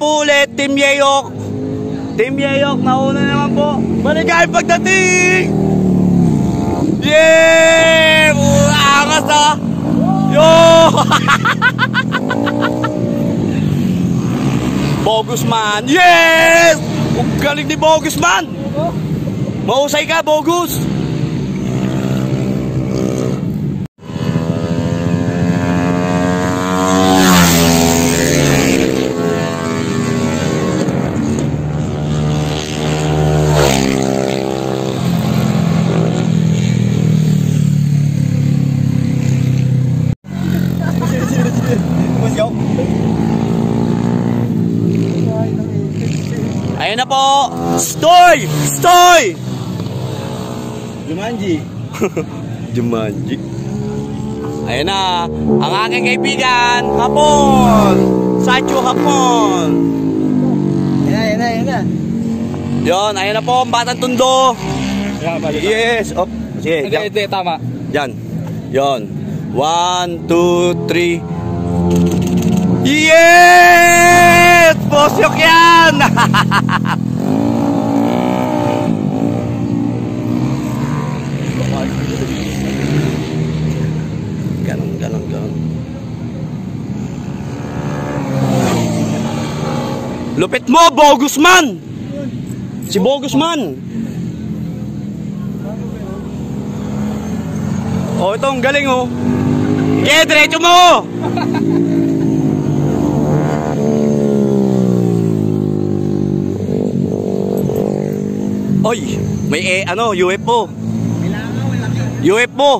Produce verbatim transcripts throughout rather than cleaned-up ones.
po ulit, Team Yeyok. Team Yeyok, nauna naman po. Maligayang pagdating! Yeah! Angas ah! Yo! Bogus man! Yes! Galing ni Bogus man! Mausay ka, Bogus! Ayan na po! Stoy! Stoy! Jumanji! Jumanji? Ayan na! Ang aking kaibigan! Hapon! Sancho Hapon! Ayan na! Ayan na! Ayan na! Yun! Ayan na po! Ang batang tundo! Yes! Oh, sige! Hindi! Hindi! Tama! Yan! Yun! One, two, three! Yes! Bosyok yan! Ganon, ganon, ganon. Lupit mo, Bogus man! Si Bogus man! Oh, ito ang galing oh. Okay, diretso mo! Oy, may eh, ano, U F O. U F O.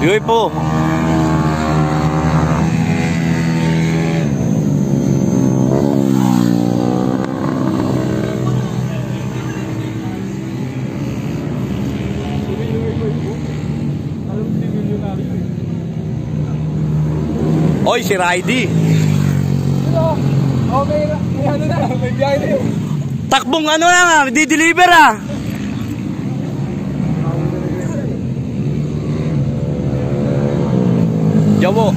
U F O. Oy, si Ridey. Okay, may ano na, may biyahe na yun. Takbong ano na, di-deliver ah. Jabo.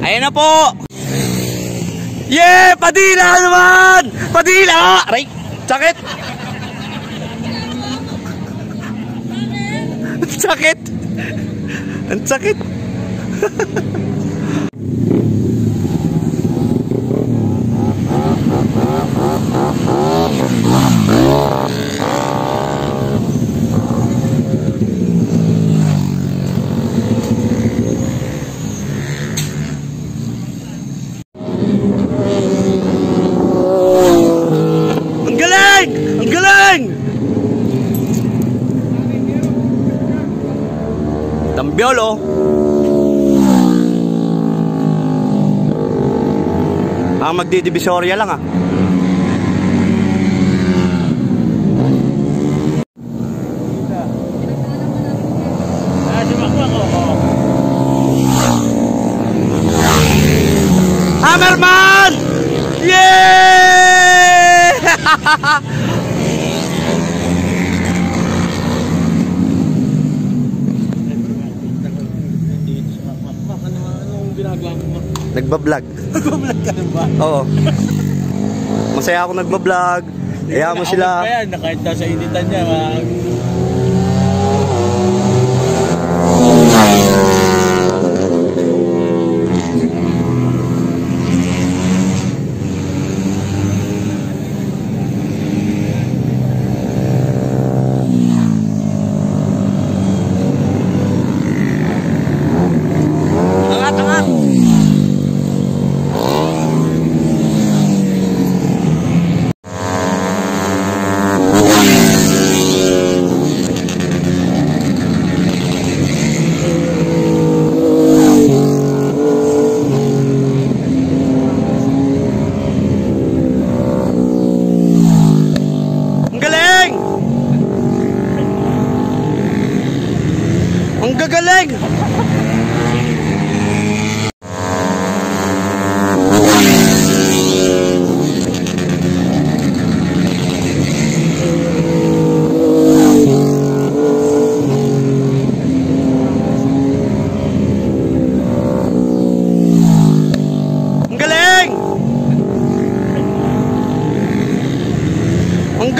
Ayan na po. Yeah, Padilla naman. Padilla. Aray, sakit. Sakit. Ang sakit. Tambiolo. Ang magdidivisorya lang ah. Hammerman! Yeah! Nagbablog. Nagbablog ka na ba? Oo. Masaya ako nagbablog. Hayaan mo sila. Kaya kahit daw sa initan niya. Mag...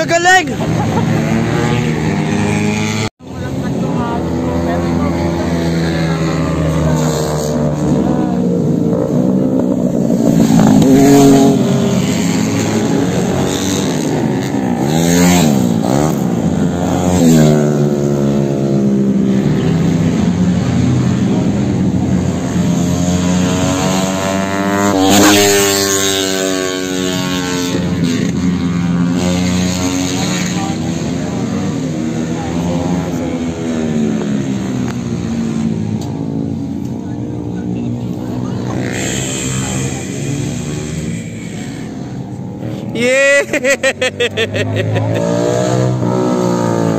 gagaling!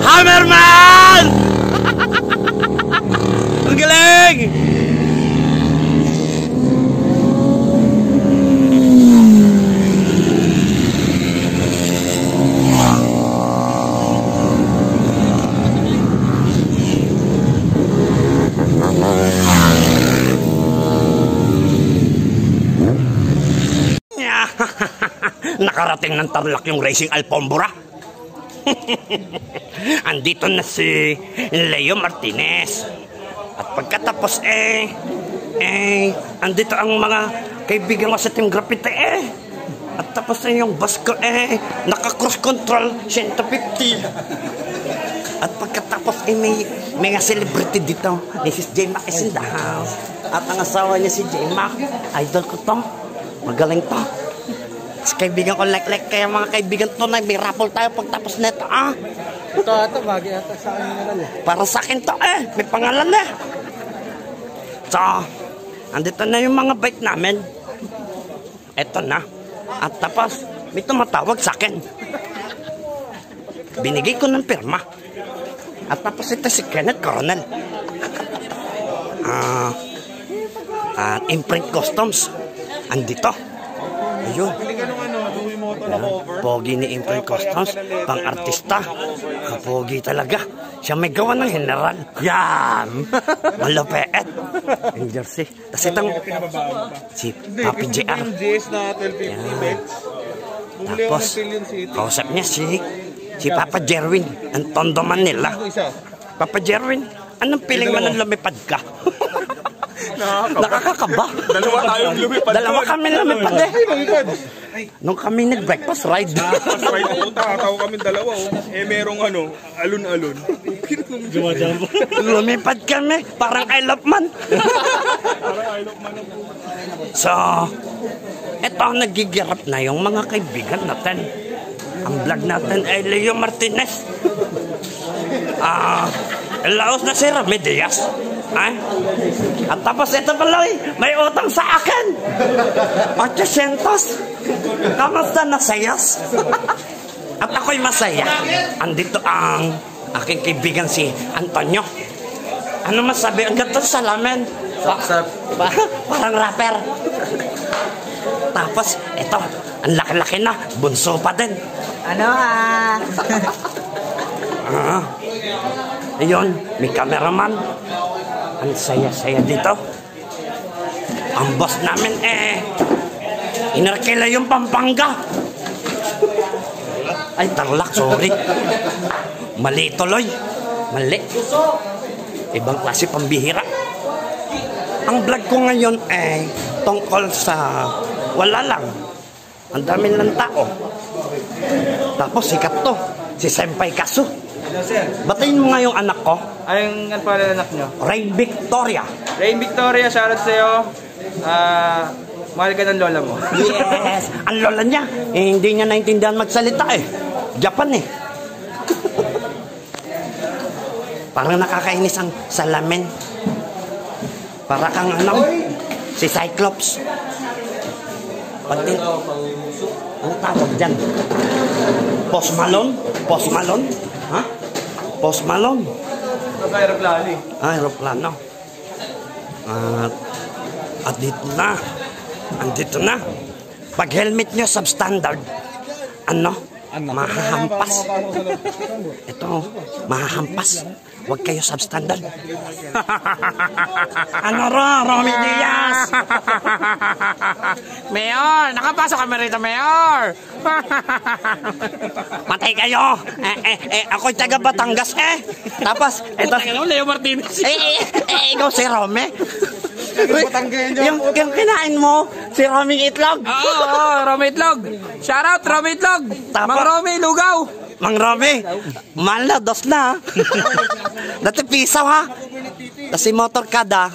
Hammerman! Ang galing! Nakarating ng Tarlac yung Racing Alfombra. Andito na si Leo Martinez. At pagkatapos eh, eh, andito ang mga kaibigan ko sa Team Graffitee eh. At tapos na eh, yung bus ko eh, naka-cross control one fifty. At pagkatapos eh, may, may nga celebrity dito. This is J-Mac is in the house. At ang asawa niya si J-Mac, idol ko to. Magaling to. Kaibigan ko, like, like, kaya mga kaibigan to na may raffle tayo pagtapos neto, ah. Ito, ito, bagay ata sa akin naman eh. Para sa akin to eh, may pangalan eh. So, andito na yung mga bike namin. Ito na. At tapos, may tumatawag sa akin. Binigay ko ng pirma. At tapos ito si Kenneth Coronel. Ah, uh, Imprint Costance. Andito. Ayun. Pogi ni Imprint Costance, pang-artista. Kapogi talaga. Siya may gawa ng general. Yan! Malupet. Yung jersey. Tapos itong si Papi J R. Yan. Tapos, kausap niya si si Papa Jerwin. Ang tondo man nila. Papa Jerwin, anong piling man ang lumipad ka? Nakakakaba. Dalawa tayong lumipad. Dalawa kami lumipad eh. Nung kami nag-breakfast ride. Breakfast ride po. Takakaw kami dalawa. Eh merong ano, alun-alun. Lumipad kami. Parang I love man. Parang I love man. So, eto nagigirap na yung mga kaibigan natin. Ang vlog natin ay Leo Martinez. Ah, laos na si Romy Diaz. Ay? At tapos ito pala eh, may utang sa akin eight hundred. Kamusta na sayas? At ako'y masaya. Andito ang aking kaibigan si Antonio. Ano masabi? Ang ganito salamin. Sup, parang rapper. Tapos ito, ang laki-laki na. Bunso pa din. Ano ah? Ah. Ayun, may cameraman. Ang saya-saya dito. Ang boss namin eh, inarkila yung Pampanga. Ay, Tarlac, sorry. Mali tuloy. Mali. Ibang klase pambihira. Ang vlog ko ngayon eh, tungkol sa wala lang. Ang dami ng tao. Tapos sikat to, si Senpai Kasu. Batayin mo nga yung anak ko. Ayun, ano pala anak nyo? Rain Victoria. Rain Victoria, shoutout sa'yo. Ah, mahal ka ng lola mo. Yes! Ang lola niya, eh, hindi niya naintindihan magsalita eh. Japan eh. Parang nakakainis ang salamin. Para kang ano, si Cyclops. Pati, ang tawag dyan? Post Malone? Post Malone? Ha? Post Malone? Aeroplano eh. Ah, aeroplano. At, at dito na. Andito na. Pag helmet nyo substandard, ano? mahahampas. Ito, mahahampas. Huwag kayo substandard. Ano ro, Romy Diaz? Mayor, nakapasok kami rito, Mayor. Patay kayo. Eh, eh, eh, ako'y taga Batangas, eh. Tapos, ito. Leo Martinez. Eh, eh, eh, ikaw si Romy. Yung, yung kinain mo, si Romy Itlog. Oo, oh, oh, Romy Itlog. Shout out, Romy Itlog. Mang Romy, lugaw. Mang Romy, mahal na, dos na. Dati pisaw, ha. Kasi motor kada,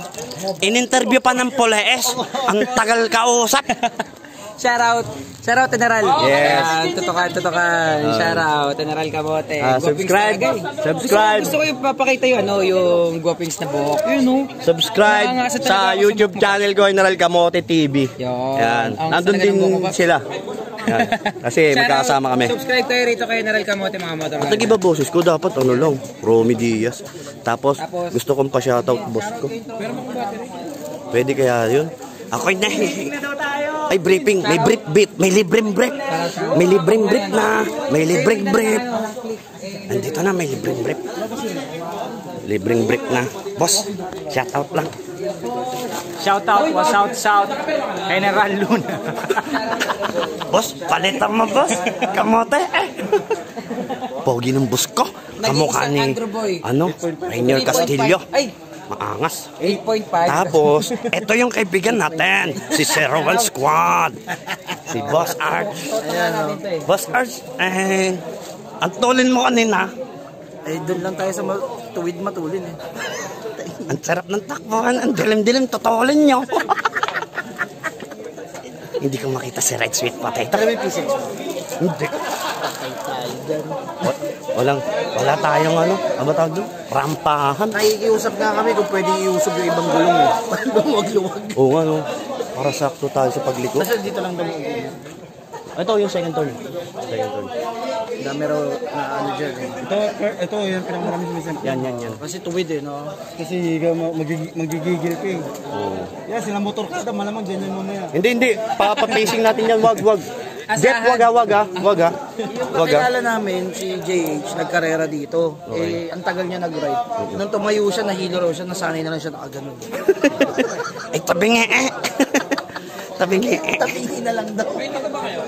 in-interview pa ng Polees. Ang tagal kausap. Shout out, shout out, General. Yes. Tutukan, tutukan. Shout out, General Kamote. Subscribe, subscribe. Gusto ko yung papakita yun, ano, yung guwapings na buhok. Yun, no? Subscribe sa YouTube channel ko, General Kamote T V. Yan. Nandun din sila. Kasi magkakasama kami. Subscribe kayo rito kay General Kamote, mga motor. At nag-iba boses ko, dapat ano lang, Romy Diaz. Tapos, gusto kong pa-shoutout boss ko. Pwede kaya yun? Ako na. Ay, briefing. May brief beat. May libreng brief. May libreng brief na. May libreng brief. Andito na, may libreng brief. Libreng brief na. Boss, shout out lang. Shout out, was out, shout. Kaya na Ran Luna. Boss, palitan mo, boss. Kamote. Pogi ng boss ko. Kamukha ni, ano, Rainier Castillo. Ay! Maangas. eight point five. Tapos, ito yung kaibigan natin. Si Zero One Squad. Si Boss Arch. Boss Arch, eh, ang tulin mo kanina. Eh, doon lang tayo sa tuwid matulin eh. Ang sarap ng takbuhan. Ang dilim-dilim, tutulin nyo. Hindi ko makita si Red Sweet Potato. Hindi ko. Walang, wala tayong ano, ano tawag doon? Rampahan. Nakikiusap nga kami kung pwede iusap yung ibang gulong. Luwag-luwag. Oo nga, no. Para sakto tayo sa pagliko. Kasi dito lang doon. Ito yung second turn. Second turn. Dami raw na ano dyan. Ito, ito yung pinakamarami sumisan. Yan, yan, yan. Kasi tuwid eh, no? Kasi magigigil ka eh. Oo. Yan, sila motor ka, malamang dyan yun muna yan. Hindi, hindi. Papapacing natin yan, wag, wag. Jeff, wag ha, wag ha, wag ha. Yung pakilala namin, si J H, nagkarera dito. Eh, ang tagal niya nag-ride. Nung tumayo siya, nahilo raw siya, nasanay na lang siya nakaganon. Ay, tabingi eh! Tabingi eh! Tabingi na lang daw. Pwede ka ba kayo?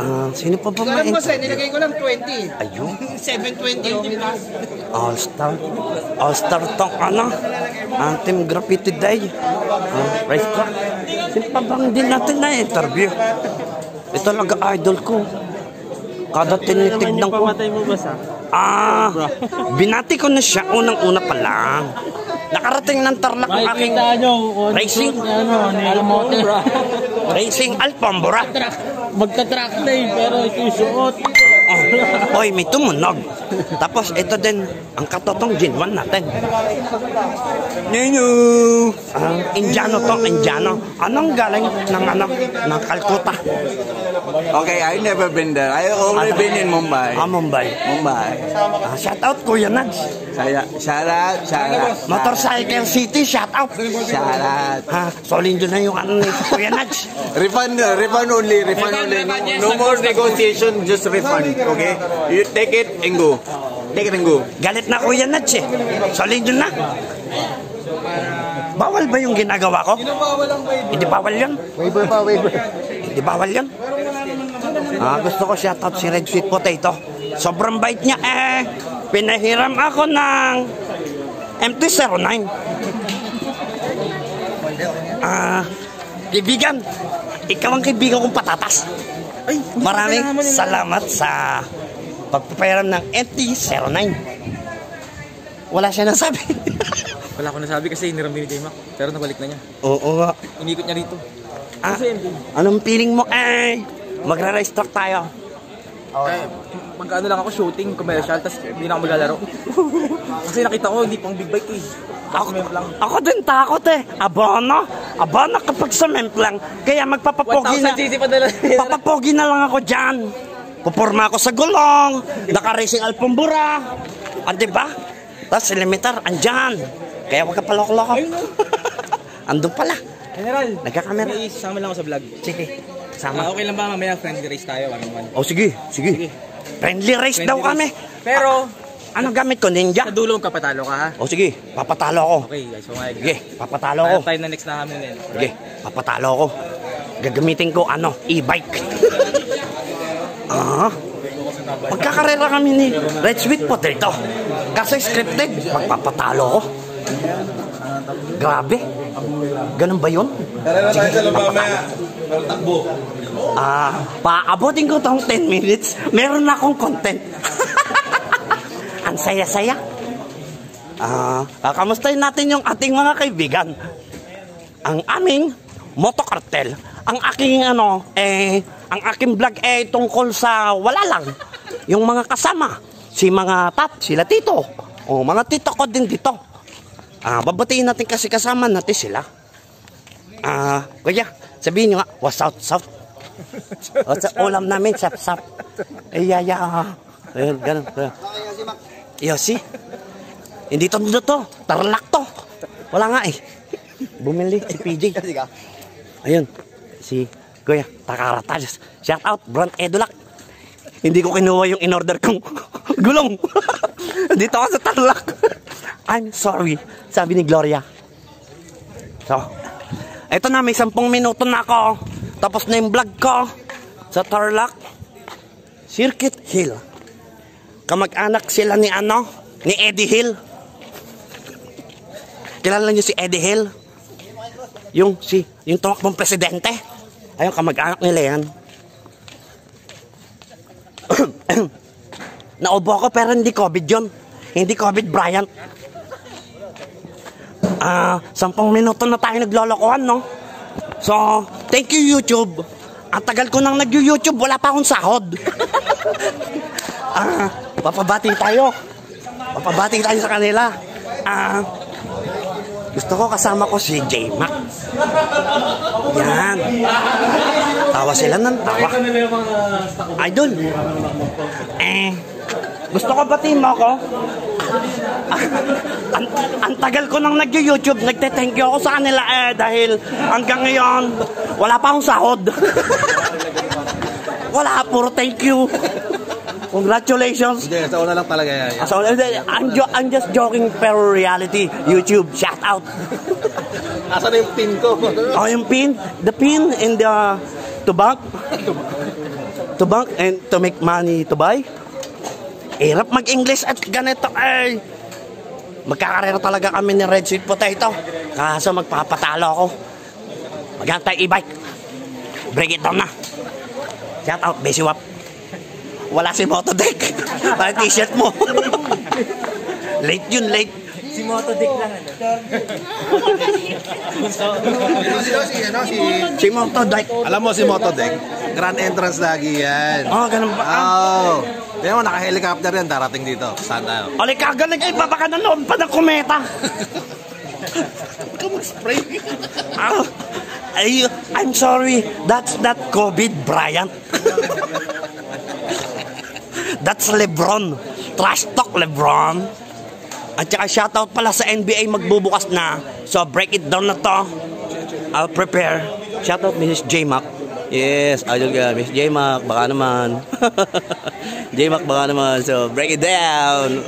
Ah, sino pa ba main? Ito lang boss eh, nilagay ko lang twenty. Ayun? seven twenty. All-star. All-star tong ano? Team Graffiti Day. Race track. Simpabang din natin na interview. Ito nag-idol ko. Kada tinitignan ko. Ah, binati ko na siya unang-una pa lang. Nakarating ng Tarlac ang aking racing. Racing Alpambora. Magka-track na eh, pero isusuot. Oy, may tumunog. Tapos ito din, ang katotong Gen one natin. Ninyo! Ang Indiano to, Indiano. Anong galing ng ano, ng Calcutta? Okay, I never been there. I only been in Mumbai. Ah, Mumbai. Mumbai. Shout out, Kuya Nats. Shout out, shout out. Motorcycle City, shout out. Shout out. Ha, solin doon na yung ano ni Kuya Nats. Refund, refund only, refund only. No more negotiation, just refund. Okay? You take it and go. Take it and go. Galit na Kuya Nats eh. Solin doon na. Bawal ba yung ginagawa ko? Hindi bawal yan. Waiver pa, waiver. Hindi bawal yan. Ah, gusto ko shoutout si Red Sweet Potato. Sobrang bait niya eh. Pinahiram ako ng M T zero nine. Ah, kaibigan. Ikaw ang kaibigan kong patatas. Maraming salamat sa pagpapahiram ng M T zero nine. Wala siya nasabi. Wala ko nasabi kasi hiniram din ni J-Mac. Pero nabalik na niya. Oo nga. Inikot niya rito. Ah, anong feeling mo? Eh, magra-race track tayo. Eh, magkaano lang ako shooting, commercial, tapos hindi na ako maglalaro. Kasi nakita ko, hindi pang big bike eh. Ako, ako din takot eh. Abono. Abono kapag sa memplang. Kaya magpapapogi na. Papapogi na lang ako dyan. Puporma ako sa gulong. Naka-racing Alpambura. Ah, diba? Tapos elementar, andyan. Kaya huwag ka paloko-loko. Andun pala. General, nagkakamera. May isama lang ako sa vlog. Sige. sama. Ah, okay lang ba mamaya friendly race tayo one on one? Oh sige, sige. Sige. Friendly race friendly daw race. kami. Pero ah, anong gamit ko, Ninja? Sa dulo papatalo ka ha. Oh sige, papatalo ako. Okay guys, so okay. Sige, papatalo ako. Tayo na next na kami nila. Sige, papatalo ako. Gagamitin ko ano, e-bike. Ah. Pagkakarera kami ni Red Sweet Potato. Kasi scripted, magpapatalo ko. Grabe. Ganun ba yun? Sige, papatalo. Ah, paabotin ko tong ten minutes. Meron na akong content. Ang saya-saya. Ah, kamustahin natin yung ating mga kaibigan. Ang aming MotoCartel. Ang aking ano, eh, ang aking vlog eh tungkol sa wala lang. Yung mga kasama, si mga tat, sila tito. O mga tito ko din dito. Ah, babatiin natin kasi kasama natin sila. Ah, kuya, sabihin nyo nga, what's out, south? What's out? Ulam namin, sap, sap. Ay, ay, ay. Ayun, ganun. Yosi? Hindi to, dito to. Tarlac to. Wala nga eh. Bumili si P J. Ayun, si Kuya Takaratas. Shout out, Brand Edulak. Hindi ko kinuha yung in-order kong gulong. Dito ako sa Tarlac. I'm sorry, sabi ni Gloria. So, eto na, may sampung minuto na ako. Tapos na yung vlog ko sa Tarlac Circuit Hill. Kamag-anak sila ni ano, ni Eddie Hill. Kilala niyo si Eddie Hill? Yung si, yung tumakbong presidente. Ayun, kamag-anak nila yan. Naubo ako pero hindi COVID yun. Hindi COVID, Brian. Ah, uh, sampung minuto na tayo naglolokohan, no? So, thank you, YouTube. Ang tagal ko nang nag-YouTube, wala pa akong sahod. Ah, uh, papabati tayo. Papabati tayo sa kanila. Ah, uh, gusto ko kasama ko si J-Mac. Yan. Tawa sila ng tawa. Idol. Eh, gusto ko batiin mo ako? Ah, ang, ang tagal ko nang nag-YouTube, nagte-thank you ako sa kanila eh dahil hanggang ngayon, wala pa akong sahod. Wala, puro thank you. Congratulations. Hindi, sa una lang talaga yan. Ah, so, I'm, jo I'm just joking, pero reality, YouTube, shout out. Asan yung pin ko? Oh, yung pin? The pin in the... To bank? To bank and to make money to buy? Hirap mag-English at ganito. Ay, magkakarera talaga kami ni Red Sweet Potato. Kaso magpapatalo ako. Magantay e-bike. Break it down na. Shout out, Besi Wap. Wala si Moto Dek. Parang t-shirt mo. Late yun, late. Si Moto Dek lang. Si Moto Dek. Alam mo si Moto Dek? Grand entrance lagi yan. Oh, ganun ba? Oh. Kaya mo, naka-helicopter yan. Darating dito. Saan tayo? Oli, kagaling. Ay, baba ka na noon pa ng kometa. Come on, spray. I'm sorry. That's not COVID, Brian. That's LeBron. Trash talk, LeBron. At saka shoutout pala sa N B A, magbubukas na. So break it down na to. I'll prepare. Shoutout Missus J-Mac. Yes, idol ka. Missus J-Mac, baka naman. J-Mac, baka naman. So break it down.